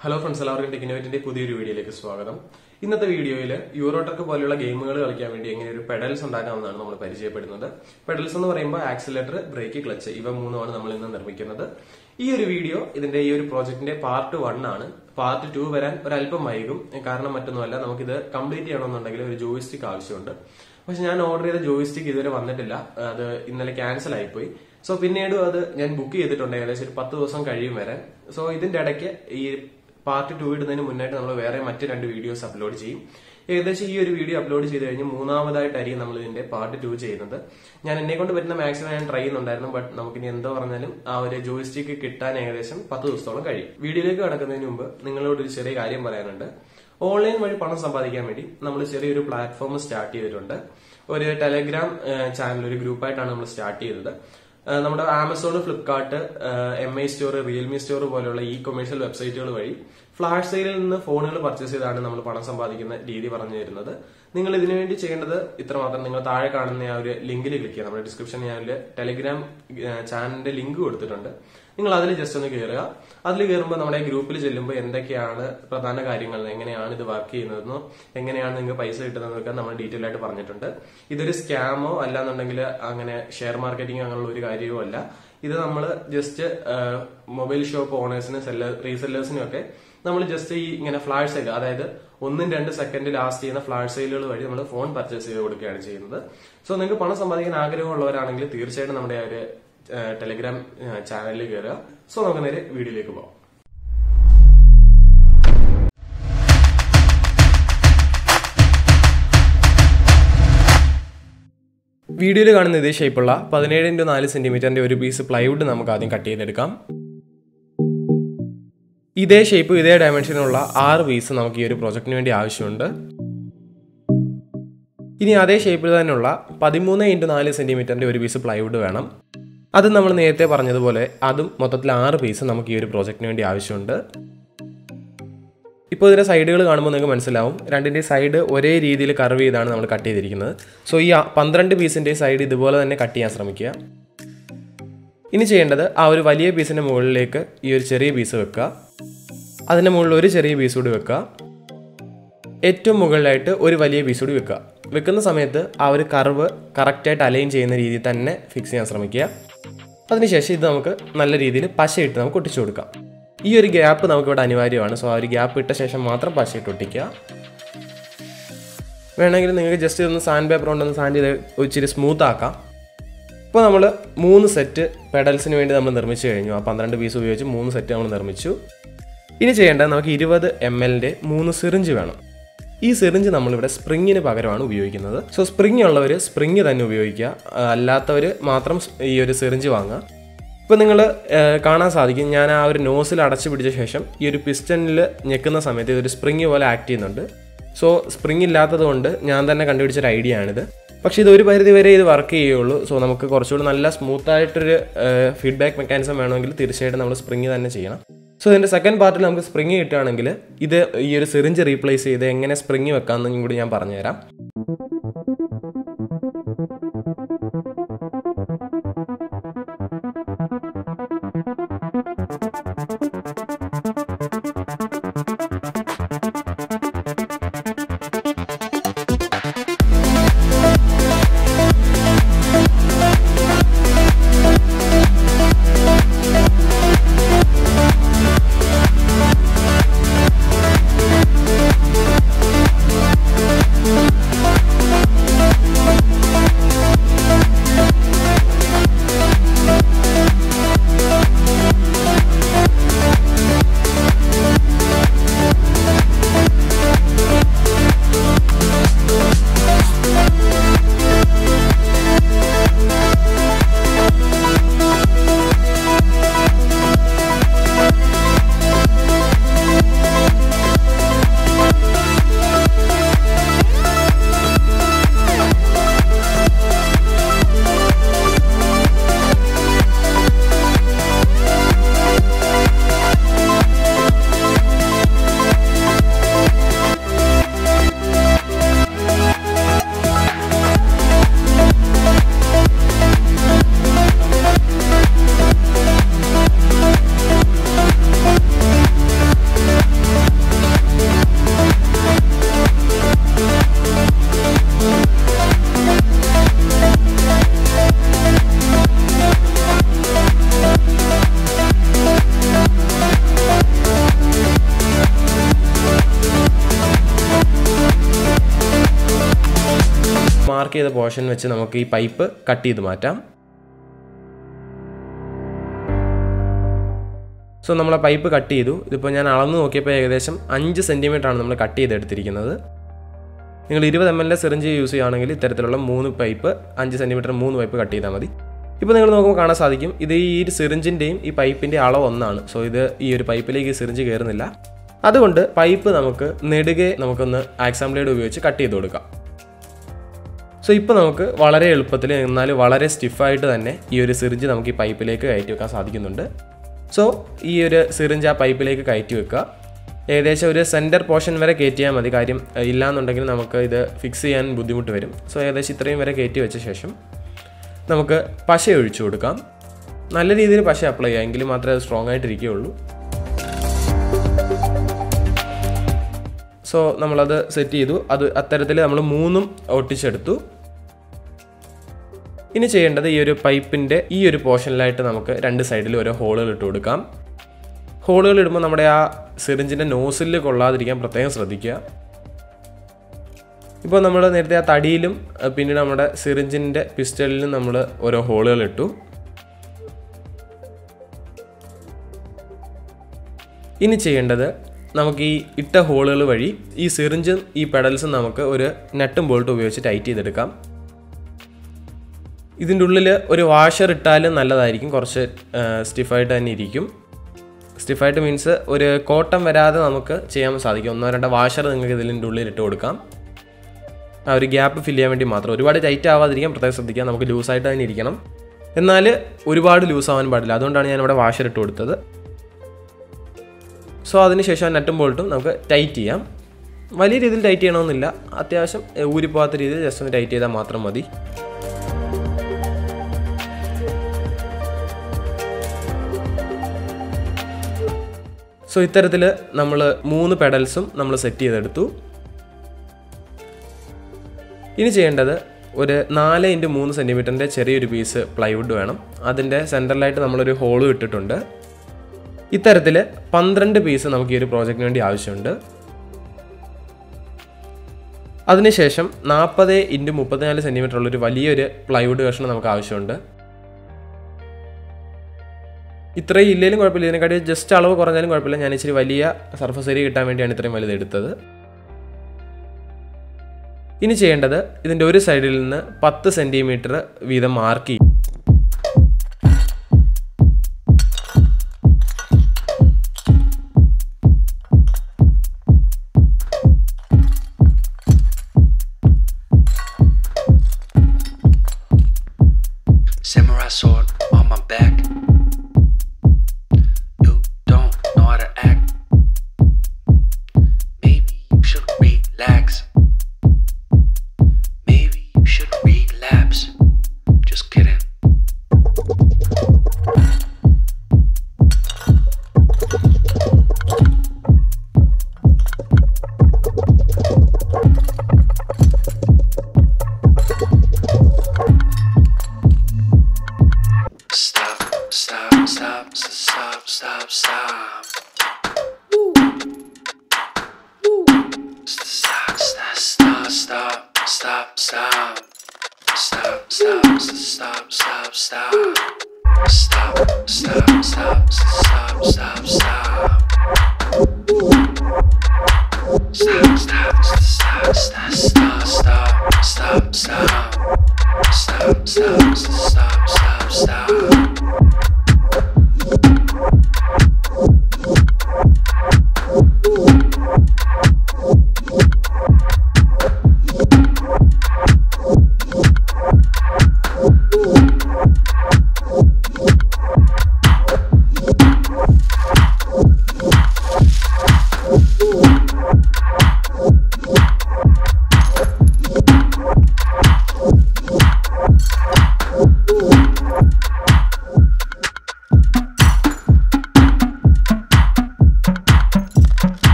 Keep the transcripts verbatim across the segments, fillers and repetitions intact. Hello friends, Salarin in the video. In this video, we will talk about game pedals and pedals. Pedals accelerator, brake, clutch. These we this video is this project part one. Part two is a complete joystick. I have ordered a joystick. I cancelled. So, I have booked it for ten thousand. So, this part two ഇടുന്നതിന് മുന്നേ നമ്മൾ വേറെ മറ്റു രണ്ട് videos upload ചെയ്യും. ഏകദേശം ഈ ഒരു വീഡിയോ അപ്ലോഡ് ചെയ്തു കഴിഞ്ഞാൽ മൂന്നാമതായിട്ടായിരിക്കും നമ്മൾ ഇതിന്റെ പാർട്ട് two ചെയ്യുന്നത്. ഞാൻ എന്നെ കൊണ്ട് പറ്റുന്ന മാക്സിമം ഞാൻ ട്രൈ ചെയ്യുന്നുണ്ടായിരുന്നു. ബട്ട് നമുക്ക് ഇനി എന്താ പറഞ്ഞാലും ആ ഒരു ജോയിസ്റ്റിക്ക് കിട്ടാൻ ഏകദേശം പത്ത് ദിവസത്തോളം കഴിയും. വീഡിയോയിലേക്ക് കടക്കുന്നതിന് മുൻപ് നിങ്ങളോട് ഒരു ചെറിയ കാര്യം പറയാനുണ്ട്. ഓൺലൈൻ വഴി പണം സമ്പാദിക്കാൻ വേണ്ടി നമ്മൾ ചെറിയൊരു പ്ലാറ്റ്ഫോം സ്റ്റാർട്ട് ചെയ്തിട്ടുണ്ട്. ഒരു ടെലഗ്രാം ചാനൽ ഒരു ഗ്രൂപ്പ് ആയിട്ടാണ് നമ്മൾ സ്റ്റാർട്ട് ചെയ്തത്. നമ്മുടെ Amazon, Flipkart, Mi Store, Realme Store പോലുള്ള e-commercial വെബ്സൈറ്റുകൾ വഴി ഫ്ലാഷ് സെയിലിൽ നിന്ന് ഫോണുകൾ പർച്ചേസ് ചെയ്താണ് നമ്മൾ പണം സമ്പാദിക്കുന്ന രീതി പറഞ്ഞു തരുന്നത്. നിങ്ങൾ ഇതിനു വേണ്ടി ചെയ്യേണ്ടത് ഇത്രമാത്രം, നിങ്ങൾ താഴെ കാണുന്ന ആ ഒരു ലിങ്കിൽ ക്ലിക്ക് ചെയ്യുക. നമ്മുടെ ഡിസ്ക്രിപ്ഷനിൽ ഞാൻ ടെലിഗ്രാം ചാനലിന്റെ ലിങ്ക് കൊടുത്തിട്ടുണ്ട്. നിങ്ങൾ അതിൽ ജസ്റ്റ് ഒന്ന് കയറുക. അതിൽ കയറുമ്പോൾ നമ്മുടെ ഗ്രൂപ്പിൽ ചെല്ലുമ്പോൾ എന്തൊക്കെയാണ് പ്രധാന കാര്യങ്ങൾ, എങ്ങനെയാണ് ഇത് വർക്ക് ചെയ്യുന്നതെന്നോ എങ്ങനെയാണ് നിങ്ങൾക്ക് പൈസ കിട്ടുന്നതെന്നൊക്കെ നമ്മൾ ഡീറ്റെയിൽ ആയിട്ട് പറഞ്ഞിട്ടുണ്ട്. ഇതൊരു സ്കാമോ അല്ലാന്നുണ്ടെങ്കിൽ അങ്ങനെ ഷെയർ മാർക്കറ്റിംഗ് അങ്ങനെയുള്ള ഒരു കാര്യവും അല്ല. ഇത് നമ്മൾ ജസ്റ്റ് മൊബൈൽ ഷോപ്പ് ഓണേഴ്സിനും റീസെല്ലേഴ്സിനും ഒക്കെ നമ്മൾ ജസ്റ്റ് ഈ ഇങ്ങനെ ഫ്ലാഷ് സെയിൽ, അതായത് ഒന്നും രണ്ട് സെക്കൻഡ് ലാസ്റ്റ് ചെയ്യുന്ന ഫ്ലാഷ് സെയിലുകൾ വഴി നമ്മൾ ഫോൺ പർച്ചേസ് ചെയ്ത് കൊടുക്കുകയാണ് ചെയ്യുന്നത്. സോ നിങ്ങൾക്ക് പണം സമ്പാദിക്കാൻ ആഗ്രഹമുള്ളവരാണെങ്കിൽ തീർച്ചയായിട്ടും നമ്മുടെ ഒരു ടെലിഗ്രാം ചാനലിൽ കയറുക. സോ നമുക്ക് നേരെ വീഡിയോയിലേക്ക് പോകാം. വീഡിയോയിൽ കാണുന്ന ഇതേ ഷേപ്പുള്ള പതിനേഴ് ഇൻറ്റു നാല് സെന്റിമീറ്ററിന്റെ ഒരു പീസ് പ്ലൈവുഡ് നമുക്ക് ആദ്യം കട്ട് ചെയ്തെടുക്കാം. ഇതേ ഷേപ്പ് ഇതേ ഡയമെൻഷനുള്ള ആറ് പീസ് നമുക്ക് ഈ ഒരു പ്രോജക്റ്റിന് വേണ്ടി ആവശ്യമുണ്ട്. ഇനി അതേ ഷേപ്പിൽ തന്നെയുള്ള പതിമൂന്ന് ഇൻറ്റു നാല് സെന്റിമീറ്ററിന്റെ ഒരു പീസ് പ്ലൈവുഡ് വേണം. അത് നമ്മൾ നേരത്തെ പറഞ്ഞതുപോലെ അതും മൊത്തത്തിൽ ആറ് പീസ് നമുക്ക് ഈ ഒരു പ്രോജക്റ്റിന് വേണ്ടി ആവശ്യമുണ്ട്. ഇപ്പോൾ ഇതിൻ്റെ സൈഡുകൾ കാണുമ്പോൾ നിങ്ങൾക്ക് മനസ്സിലാവും രണ്ടിൻ്റെ സൈഡ് ഒരേ രീതിയിൽ കർവ് ചെയ്താണ് നമ്മൾ കട്ട് ചെയ്തിരിക്കുന്നത്. സോ ഈ പന്ത്രണ്ട് പീസിൻ്റെ സൈഡ് ഇതുപോലെ തന്നെ കട്ട് ചെയ്യാൻ ശ്രമിക്കുക. ഇനി ചെയ്യേണ്ടത് ആ ഒരു വലിയ പീസിൻ്റെ മുകളിലേക്ക് ഈ ഒരു ചെറിയ പീസ് വെക്കുക. അതിൻ്റെ മുകളിൽ ഒരു ചെറിയ പീസ് കൂടി വെക്കുക. ഏറ്റവും മുകളിലായിട്ട് ഒരു വലിയ പീസ് കൂടി വെക്കുക. വെക്കുന്ന സമയത്ത് ആ ഒരു കർവ് കറക്റ്റായിട്ട് അലൈൻ ചെയ്യുന്ന രീതിയിൽ തന്നെ ഫിക്സ് ചെയ്യാൻ ശ്രമിക്കുക. അതിനുശേഷം ഇത് നമുക്ക് നല്ല രീതിയിൽ പശയിട്ട് നമുക്ക് ഒട്ടിച്ചു കൊടുക്കാം. ഈ ഒരു ഗ്യാപ്പ് നമുക്കിവിടെ അനിവാര്യമാണ്. സോ ആ ഒരു ഗ്യാപ്പ് ഇട്ട ശേഷം മാത്രം പശയിട്ട് ഒട്ടിക്കുക. വേണമെങ്കിൽ നിങ്ങൾക്ക് ജസ്റ്റ് ഇതൊന്ന് സാൻഡ് പേപ്പർ കൊണ്ടൊന്ന് സാൻഡ് ചെയ്ത് ഇച്ചിരി സ്മൂത്ത് ആക്കാം. ഇപ്പോൾ നമ്മൾ മൂന്ന് സെറ്റ് പെഡൽസിന് വേണ്ടി നമ്മൾ നിർമ്മിച്ചു കഴിഞ്ഞു. ആ പന്ത്രണ്ട് പീസ് ഉപയോഗിച്ച് മൂന്ന് സെറ്റ് നമ്മൾ നിർമ്മിച്ചു. ഇനി ചെയ്യേണ്ടത് നമുക്ക് ഇരുപത് എം എല്ലിൻ്റെ മൂന്ന് സിറിഞ്ച് വേണം. ഈ സിറിഞ്ച് നമ്മളിവിടെ സ്പ്രിങ്ങിന് പകരമാണ് ഉപയോഗിക്കുന്നത്. സോ സ്പ്രിങ് ഉള്ളവർ സ്പ്രിങ് തന്നെ ഉപയോഗിക്കുക, അല്ലാത്തവർ മാത്രം ഈ ഒരു സിറിഞ്ച് വാങ്ങുക. ഇപ്പോൾ നിങ്ങൾ കാണാൻ സാധിക്കും ഞാൻ ആ ഒരു നോസിൽ അടച്ചു പിടിച്ച ശേഷം ഈ ഒരു പിസ്റ്റണിൽ ഞെക്കുന്ന സമയത്ത് ഇതൊരു സ്പ്രിങ് പോലെ ആക്ട് ചെയ്യുന്നുണ്ട്. സോ സ്പ്രിങ് ഇല്ലാത്തത് കൊണ്ട് ഞാൻ തന്നെ കണ്ടുപിടിച്ചൊരു ഐഡിയ ആണിത്. പക്ഷേ ഇതൊരു പരിധി വരെ ഇത് വർക്ക് ചെയ്യുള്ളൂ. സോ നമുക്ക് കുറച്ചുകൂടി നല്ല സ്മൂത്തായിട്ടൊരു ഫീഡ്ബാക്ക് മെക്കാനിസം വേണമെങ്കിൽ തീർച്ചയായിട്ടും നമ്മൾ സ്പ്രിങ് തന്നെ ചെയ്യണം. സോ ഇതിൻ്റെ സെക്കൻഡ് പാർട്ടിൽ നമുക്ക് സ്പ്രിങ് കിട്ടുകയാണെങ്കിൽ ഇത് ഈ ഒരു സിറിഞ്ച് റീപ്ലേസ് ചെയ്ത് എങ്ങനെ സ്പ്രിങ് വെക്കാമെന്നും കൂടി ഞാൻ പറഞ്ഞുതരാം. mark ചെയ്ത portion വെച്ച് നമുക്ക് ഈ pipe cut ചെയ്തു മാറ്റാം. So നമ്മൾ ആ pipe cut ചെയ്തു. ഇതിപ്പോൾ ഞാൻ അളന്നു നോക്കിയപ്പോൾ ഏകദേശം five centimeter ആണ് നമ്മൾ കട്ട് ചെയ്തെടുത്തിരിക്കുന്നത്. നിങ്ങൾ twenty milliliter syringe യൂസ് ചെയ്യുകയാണെങ്കിൽ ഇത്തരത്തിലുള്ള മൂന്ന് pipe five centimeter മൂന്ന് pipe കട്ട് ചെയ്താൽ മതി. ഇപ്പോൾ നിങ്ങൾ നോക്കുമ്പോൾ കാണാൻ സാധിക്കും ഇത് ഈ ഒരു സിറിഞ്ചിന്റെയും ഈ പൈപ്പിന്റെ അളവ് ഒന്നാണ്. സോ ഇത് ഈ ഒരു പൈപ്പിലേക്ക് സിറിഞ്ച് കയറുന്നില്ല. അതുകൊണ്ട് പൈപ്പ് നമുക്ക് നെടുകെ നമുക്കൊന്ന് ആക്സാം ബ്ലേഡ് ഉപയോഗിച്ച് കട്ട് ചെയ്തു കൊടുക്കാം. സോ ഇപ്പോൾ നമുക്ക് വളരെ എളുപ്പത്തിൽ എന്നാൽ വളരെ സ്റ്റിഫ് ആയിട്ട് തന്നെ ഈ ഒരു സിറിഞ്ച് നമുക്ക് ഈ പൈപ്പിലേക്ക് കയറ്റി വെക്കാൻ സാധിക്കുന്നുണ്ട്. സോ ഈ ഒരു സിറിഞ്ച് ആ പൈപ്പിലേക്ക് കയറ്റി വെക്കുക. ഏകദേശം ഒരു സെന്റർ പോർഷൻ വരെ കയറ്റിയാൽ മതി. കാര്യം ഇല്ലാന്നുണ്ടെങ്കിൽ നമുക്ക് ഇത് ഫിക്സ് ചെയ്യാൻ ബുദ്ധിമുട്ട് വരും. സോ ഏകദേശം ഇത്രയും വരെ കയറ്റി വെച്ച ശേഷം നമുക്ക് പശ ഒഴിച്ചു കൊടുക്കാം. നല്ല രീതിയിൽ പശ അപ്ലൈ ചെയ്യുക, എങ്കിൽ മാത്രമേ അത് സ്ട്രോങ് ആയിട്ടിരിക്കുകയുള്ളൂ. സോ നമ്മളത് സെറ്റ് ചെയ്തു. അത് അത്തരത്തിൽ നമ്മൾ മൂന്നും ഒട്ടിച്ചെടുത്തു. ഇനി ചെയ്യേണ്ടത് ഈ ഒരു പൈപ്പിൻ്റെ ഈ ഒരു പോർഷനിലായിട്ട് നമുക്ക് രണ്ട് സൈഡിൽ ഓരോ ഹോളുകൾ ഇട്ട് കൊടുക്കാം. ഹോളുകൾ ഇടുമ്പോൾ നമ്മുടെ ആ സിറിഞ്ചിൻ്റെ നോസിൽ കൊള്ളാതിരിക്കാൻ പ്രത്യേകം ശ്രദ്ധിക്കുക. ഇപ്പോൾ നമ്മൾ നേരത്തെ ആ തടിയിലും പിന്നീട് നമ്മുടെ സിറിഞ്ചിൻ്റെ പിസ്റ്റലിലും നമ്മൾ ഓരോ ഹോളുകൾ ഇട്ടു. ഇനി ചെയ്യേണ്ടത് നമുക്ക് ഈ ഇട്ട ഹോളുകൾ വഴി ഈ സിറിഞ്ചും ഈ പെഡൽസും നമുക്ക് ഒരു നട്ടും ബോൾട്ടും ഉപയോഗിച്ച് ടൈറ്റ് ചെയ്തെടുക്കാം. ഇതിൻ്റെ ഉള്ളിൽ ഒരു വാഷർ ഇട്ടാലും നല്ലതായിരിക്കും, കുറച്ച് സ്റ്റിഫായിട്ട് തന്നെ ഇരിക്കും. സ്റ്റിഫായിട്ട് മീൻസ് ഒരു കോട്ടം വരാതെ നമുക്ക് ചെയ്യാൻ സാധിക്കും. ഒന്നോ രണ്ടോ വാഷർ നിങ്ങൾക്ക് ഇതിൻ്റെ ഉള്ളിൽ ഇട്ട് കൊടുക്കാം, ആ ഒരു ഗ്യാപ്പ് ഫില്ല് ചെയ്യാൻ വേണ്ടി മാത്രം. ഒരുപാട് ടൈറ്റ് ആവാതിരിക്കാൻ പ്രത്യേകം ശ്രദ്ധിക്കുക. നമുക്ക് ലൂസായിട്ട് തന്നെ ഇരിക്കണം, എന്നാൽ ഒരുപാട് ലൂസ് ആവാൻ പാടില്ല. അതുകൊണ്ടാണ് ഞാൻ ഇവിടെ വാഷർ ഇട്ട് കൊടുത്തത്. സോ അതിനുശേഷം നട്ടും ബോൾട്ടും നമുക്ക് ടൈറ്റ് ചെയ്യാം. വലിയ രീതിയിൽ ടൈറ്റ് ചെയ്യണമെന്നില്ല, അത്യാവശ്യം ഊരിപ്പോകാത്ത രീതിയിൽ ജസ്റ്റ് ഒന്ന് ടൈറ്റ് ചെയ്താൽ മാത്രം മതി. സോ ഇത്തരത്തിൽ നമ്മൾ മൂന്ന് പെഡൽസും നമ്മൾ സെറ്റ് ചെയ്തെടുത്തു. ഇനി ചെയ്യേണ്ടത് ഒരു നാല് ഇൻറ്റു മൂന്ന് സെൻറ്റിമീറ്ററിൻ്റെ ചെറിയൊരു പീസ് പ്ലൈവുഡ് വേണം. അതിൻ്റെ സെൻറ്ററിലായിട്ട് നമ്മളൊരു ഹോളും ഇട്ടിട്ടുണ്ട്. ഇത്തരത്തിൽ പന്ത്രണ്ട് പീസ് നമുക്ക് ഈ ഒരു പ്രോജക്റ്റിന് വേണ്ടി ആവശ്യമുണ്ട്. അതിനുശേഷം നാൽപ്പത് ഇൻറ്റു മുപ്പത്തിനാല് സെൻറ്റിമീറ്റർ ഉള്ളൊരു വലിയൊരു പ്ലൈവുഡ് കഷ്ണം നമുക്ക് ആവശ്യമുണ്ട്. ഇത്രയും ഇല്ലെങ്കിലും കുഴപ്പമില്ല, ഇതിനെക്കാട്ടി ജസ്റ്റ് അളവ് കുറഞ്ഞാലും കുഴപ്പമില്ല. ഞാൻ ഇച്ചിരി വലിയ സർഫസ് ഏരിയ കിട്ടാൻ വേണ്ടിയാണ് ഇത്രയും വലുത് എടുത്തത്. ഇനി ചെയ്യേണ്ടത് ഇതിൻ്റെ ഒരു സൈഡിൽ നിന്ന് പത്ത് സെൻറ്റിമീറ്റർ വീതം മാർക്ക് ചെയ്യും.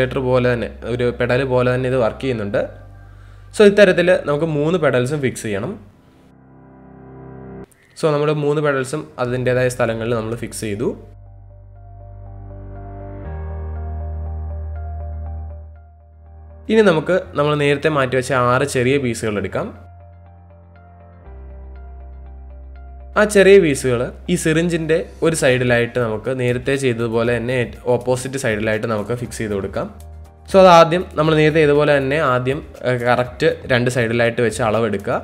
ലേറ്റർ പോലെ തന്നെ ഒരു പെഡൽ പോലെ തന്നെ ഇത് വർക്ക് ചെയ്യുന്നുണ്ട് സോ ഇത്തരത്തിൽ നമുക്ക് മൂന്ന് പെഡൽസും ഫിക്സ് ചെയ്യണം സോ നമ്മൾ മൂന്ന് പെഡൽസും അതിൻ്റേതായ സ്ഥലങ്ങളിൽ നമ്മൾ ഫിക്സ് ചെയ്തു ഇനി നമുക്ക് നമ്മൾ നേരത്തെ മാറ്റി വെച്ച ആറ് ചെറിയ പീസുകൾ എടുക്കാം ആ ചെറിയ പീസുകൾ ഈ സിറിഞ്ചിന്റെ ഒരു സൈഡിലായിട്ട് നമുക്ക് നേരത്തെ ചെയ്തതുപോലെ തന്നെ ഓപ്പോസിറ്റ് സൈഡിലായിട്ട് നമുക്ക് ഫിക്സ് ചെയ്ത് കൊടുക്കാം സോ അത് ആദ്യം നമ്മൾ നേരത്തെ ഇതുപോലെ തന്നെ ആദ്യം കറക്റ്റ് രണ്ട് സൈഡിലായിട്ട് വെച്ച് അളവെടുക്കുക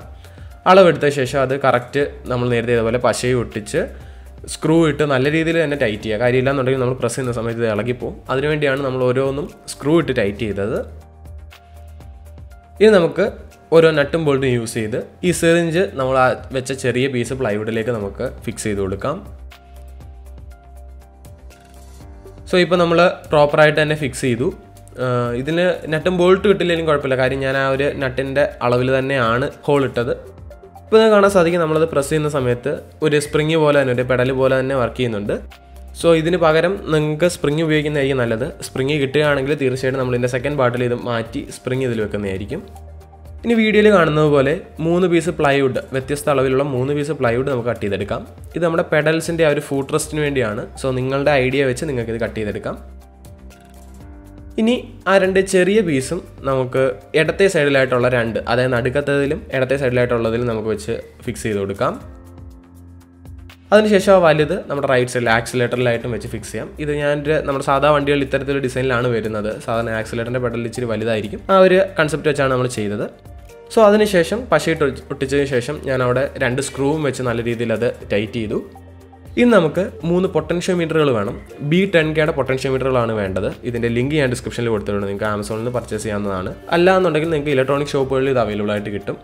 അളവെടുത്ത ശേഷം അത് കറക്റ്റ് നമ്മൾ നേരത്തെ ഇതുപോലെ പശയും ഒട്ടിച്ച് സ്ക്രൂ ഇട്ട് നല്ല രീതിയിൽ തന്നെ ടൈറ്റ് ചെയ്യുക കാര്യമില്ല എന്നുണ്ടെങ്കിൽ നമ്മൾ പ്രസ് ചെയ്യുന്ന സമയത്ത് ഇത് ഇളകിപ്പോവും അതിനുവേണ്ടിയാണ് നമ്മൾ ഓരോന്നും സ്ക്രൂ ഇട്ട് ടൈറ്റ് ചെയ്തത് ഇനി നമുക്ക് ഓരോ നട്ടും ബോൾട്ടും യൂസ് ചെയ്ത് ഈ സിറിഞ്ച് നമ്മൾ വെച്ച ചെറിയ പീസ് പ്ലൈവുഡിലേക്ക് നമുക്ക് ഫിക്സ് ചെയ്ത് കൊടുക്കാം സോ ഇപ്പോൾ നമ്മൾ പ്രോപ്പറായിട്ട് തന്നെ ഫിക്സ് ചെയ്തു ഇതിന് നട്ടും ബോൾട്ട് കിട്ടില്ലെങ്കിലും കുഴപ്പമില്ല കാര്യം ഞാൻ ആ ഒരു നട്ടിൻ്റെ അളവിൽ തന്നെയാണ് ഹോൾ ഇട്ടത് ഇപ്പോൾ നിങ്ങൾക്ക് കാണാൻ സാധിക്കും നമ്മളത് പ്രസ് ചെയ്യുന്ന സമയത്ത് ഒരു സ്പ്രിങ് പോലെ തന്നെ ഒരു പെഡൽ പോലെ തന്നെ വർക്ക് ചെയ്യുന്നുണ്ട് സോ ഇതിന് പകരം നിങ്ങൾക്ക് സ്പ്രിങ് ഉപയോഗിക്കുന്നതായിരിക്കും നല്ലത് സ്പ്രിങ് കിട്ടുകയാണെങ്കിൽ തീർച്ചയായിട്ടും നമ്മൾ ഇതിൻ്റെ സെക്കൻഡ് പാർട്ടിൽ ഇത് മാറ്റി സ്പ്രിങ് ഇതിൽ വെക്കുന്നതായിരിക്കും ഇനി വീഡിയോയിൽ കാണുന്നത് പോലെ മൂന്ന് പീസ് പ്ലൈവുഡ് വ്യത്യസ്ത അളവിലുള്ള മൂന്ന് പീസ് പ്ലൈവുഡ് നമുക്ക് കട്ട് ചെയ്തെടുക്കാം ഇത് നമ്മുടെ പെഡൽസിൻ്റെ ആ ഒരു ഫൂട്ട് റെസ്റ്റിന് വേണ്ടിയാണ് സോ നിങ്ങളുടെ ഐഡിയ വെച്ച് നിങ്ങൾക്ക് ഇത് കട്ട് ചെയ്തെടുക്കാം ഇനി ആ രണ്ട് ചെറിയ പീസും നമുക്ക് ഇടത്തെ സൈഡിലായിട്ടുള്ള രണ്ട് അതായത് നടുക്കത്തതിലും ഇടത്തെ സൈഡിലായിട്ടുള്ളതിലും നമുക്ക് വെച്ച് ഫിക്സ് ചെയ്ത് കൊടുക്കാം അതിനുശേഷം ആ വലുത് നമ്മുടെ റൈറ്റ് സൈഡിൽ ആക്സിലേറ്ററിലായിട്ടും വെച്ച് ഫിക്സ് ചെയ്യാം ഇത് ഞാനൊരു നമ്മുടെ സാധാ വണ്ടികളിൽ ഇത്തരത്തിലുള്ള ഡിസൈനിലാണ് വരുന്നത് സാധാരണ ആക്സിലേറ്ററിൻ്റെ പെഡൽ ഇച്ചിരി വലുതായിരിക്കും ആ ഒരു കൺസെപ്റ്റ് വെച്ചാണ് നമ്മൾ ചെയ്തത് സോ അതിനുശേഷം പശയിട്ട് ഒട്ടിച്ചതിന് ശേഷം ഞാൻ അവിടെ രണ്ട് സ്ക്രൂവും വെച്ച് നല്ല രീതിയിൽ അത് ടൈറ്റ് ചെയ്തു ഇനി നമുക്ക് മൂന്ന് പൊട്ടൻഷ്യോമീറ്ററുകൾ വേണം ബി ടെൻ കെയുടെ പൊട്ടൻഷ്യോമീറ്ററുകളാണ് വേണ്ടത് ഇതിൻ്റെ ലിങ്ക് ഞാൻ ഡിസ്ക്രിപ്ഷനിൽ കൊടുത്തിട്ടുണ്ട് നിങ്ങൾക്ക് ആമസോണിൽ നിന്ന് പർച്ചേസ് ചെയ്യാവുന്നതാണ് അല്ലാന്നുണ്ടെങ്കിൽ നിങ്ങൾക്ക് ഇലക്ട്രോണിക് ഷോപ്പുകളിൽ ഇത് അവൈലബിൾ ആയിട്ട് കിട്ടും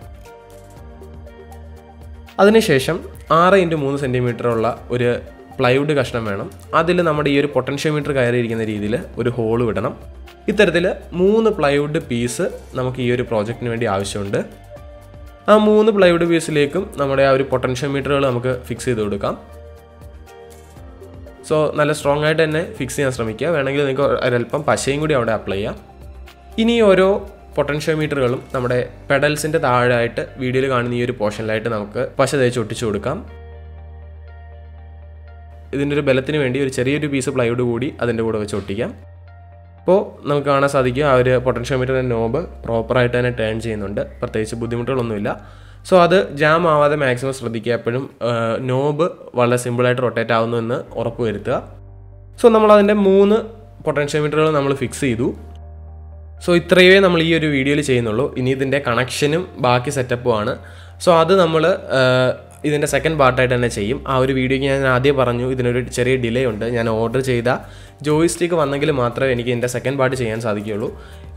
അതിനുശേഷം ആറ് ഇൻറ്റു മൂന്ന് സെൻറ്റിമീറ്റർ ഉള്ള ഒരു പ്ലൈവുഡ് കഷ്ണം വേണം അതിൽ നമ്മുടെ ഈ ഒരു പൊട്ടൻഷ്യോമീറ്റർ കയറിയിരിക്കുന്ന രീതിയിൽ ഒരു ഹോൾ വിടണം ഇത്തരത്തിൽ മൂന്ന് പ്ലൈവുഡ് പീസ് നമുക്ക് ഈ ഒരു പ്രോജക്റ്റിന് വേണ്ടി ആവശ്യമുണ്ട് ആ മൂന്ന് പ്ലൈവുഡ് പീസിലേക്കും നമ്മുടെ ആ ഒരു പൊട്ടൻഷ്യോമീറ്ററുകൾ നമുക്ക് ഫിക്സ് ചെയ്ത് കൊടുക്കാം സോ നല്ല സ്ട്രോങ് ആയിട്ട് തന്നെ ഫിക്സ് ചെയ്യാൻ ശ്രമിക്കുക വേണമെങ്കിൽ നിങ്ങൾക്ക് ഒരൽപ്പം പശയും കൂടി അവിടെ അപ്ലൈ ചെയ്യാം ഇനി ഓരോ പൊട്ടൻഷ്യോമീറ്ററുകളും നമ്മുടെ പെഡൽസിൻ്റെ താഴെയായിട്ട് വീഡിയോയിൽ കാണുന്ന ഈ ഒരു പോർഷനിലായിട്ട് നമുക്ക് പശ തേച്ച് ഒട്ടിച്ചു കൊടുക്കാം ഇതിൻ്റെ ഒരു ബലത്തിന് വേണ്ടി ഒരു ചെറിയൊരു പീസ് പ്ലൈവുഡ് കൂടി അതിൻ്റെ കൂടെ വെച്ച് ഒട്ടിക്കാം അപ്പോൾ നമുക്ക് കാണാൻ സാധിക്കും ആ ഒരു പൊട്ടൻഷ്യോമീറ്ററിൻ്റെ നോബ് പ്രോപ്പറായിട്ട് തന്നെ ടേൺ ചെയ്യുന്നുണ്ട് പ്രത്യേകിച്ച് ബുദ്ധിമുട്ടുകളൊന്നുമില്ല സോ അത് ജാം ആവാതെ മാക്സിമം ശ്രദ്ധിക്കുക എപ്പോഴും നോബ് വളരെ സിമ്പിളായിട്ട് റൊട്ടേറ്റ് ആവുന്നുവെന്ന് ഉറപ്പ് വരുത്തുക സോ നമ്മളതിൻ്റെ മൂന്ന് പൊട്ടൻഷ്യോമീറ്ററുകൾ നമ്മൾ ഫിക്സ് ചെയ്തു സോ ഇത്രയേ നമ്മൾ ഈ ഒരു വീഡിയോയിൽ ചെയ്യുന്നുള്ളൂ ഇനി ഇതിൻ്റെ കണക്ഷനും ബാക്കി സെറ്റപ്പുമാണ് സോ അത് നമ്മൾ ഇതിൻ്റെ സെക്കൻഡ് പാർട്ടായിട്ട് തന്നെ ചെയ്യും ആ ഒരു വീഡിയോയ്ക്ക് ഞാൻ ആദ്യം പറഞ്ഞു ഇതിനൊരു ചെറിയ ഡിലേ ഉണ്ട് ഞാൻ ഓർഡർ ചെയ്ത ജോയിസ്റ്റിക്ക് വന്നെങ്കിൽ മാത്രമേ എനിക്ക് ഇതിൻ്റെ സെക്കൻഡ് പാർട്ട് ചെയ്യാൻ സാധിക്കുകയുള്ളൂ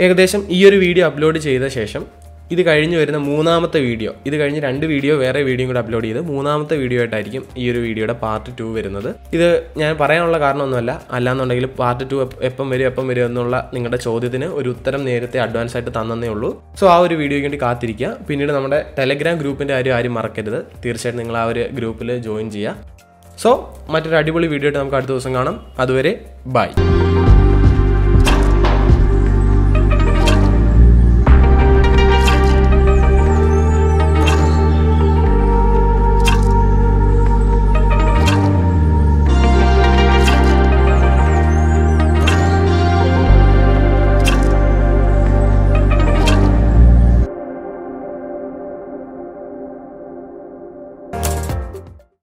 ഏകദേശം ഈ ഒരു വീഡിയോ അപ്ലോഡ് ചെയ്ത ശേഷം ഇത് കഴിഞ്ഞ് വരുന്ന മൂന്നാമത്തെ വീഡിയോ ഇത് കഴിഞ്ഞ് രണ്ട് വീഡിയോ വേറെ വീഡിയോ കൂടെ അപ്ലോഡ് ചെയ്ത് മൂന്നാമത്തെ വീഡിയോ ആയിട്ടായിരിക്കും ഈ ഒരു വീഡിയോയുടെ പാർട്ട് ടു വരുന്നത് ഇത് ഞാൻ പറയാനുള്ള കാരണമൊന്നുമല്ല അല്ലാന്നുണ്ടെങ്കിൽ പാർട്ട് ടു എപ്പം വരും എപ്പം വരും എന്നുള്ള നിങ്ങളുടെ ചോദ്യത്തിന് ഒരു ഉത്തരം നേരത്തെ അഡ്വാൻസ് ആയിട്ട് തന്നേ ഉള്ളൂ സോ ആ ഒരു വീഡിയോയ്ക്ക് വേണ്ടി കാത്തിരിക്കുക പിന്നീട് നമ്മുടെ ടെലഗ്രാം ഗ്രൂപ്പിൻ്റെ കാര്യം ആരും മറക്കരുത് തീർച്ചയായിട്ടും നിങ്ങൾ ആ ഒരു ഗ്രൂപ്പിൽ ജോയിൻ ചെയ്യുക സോ മറ്റൊരു അടിപൊളി വീഡിയോ ആയിട്ട് നമുക്ക് അടുത്ത ദിവസം കാണാം അതുവരെ ബൈ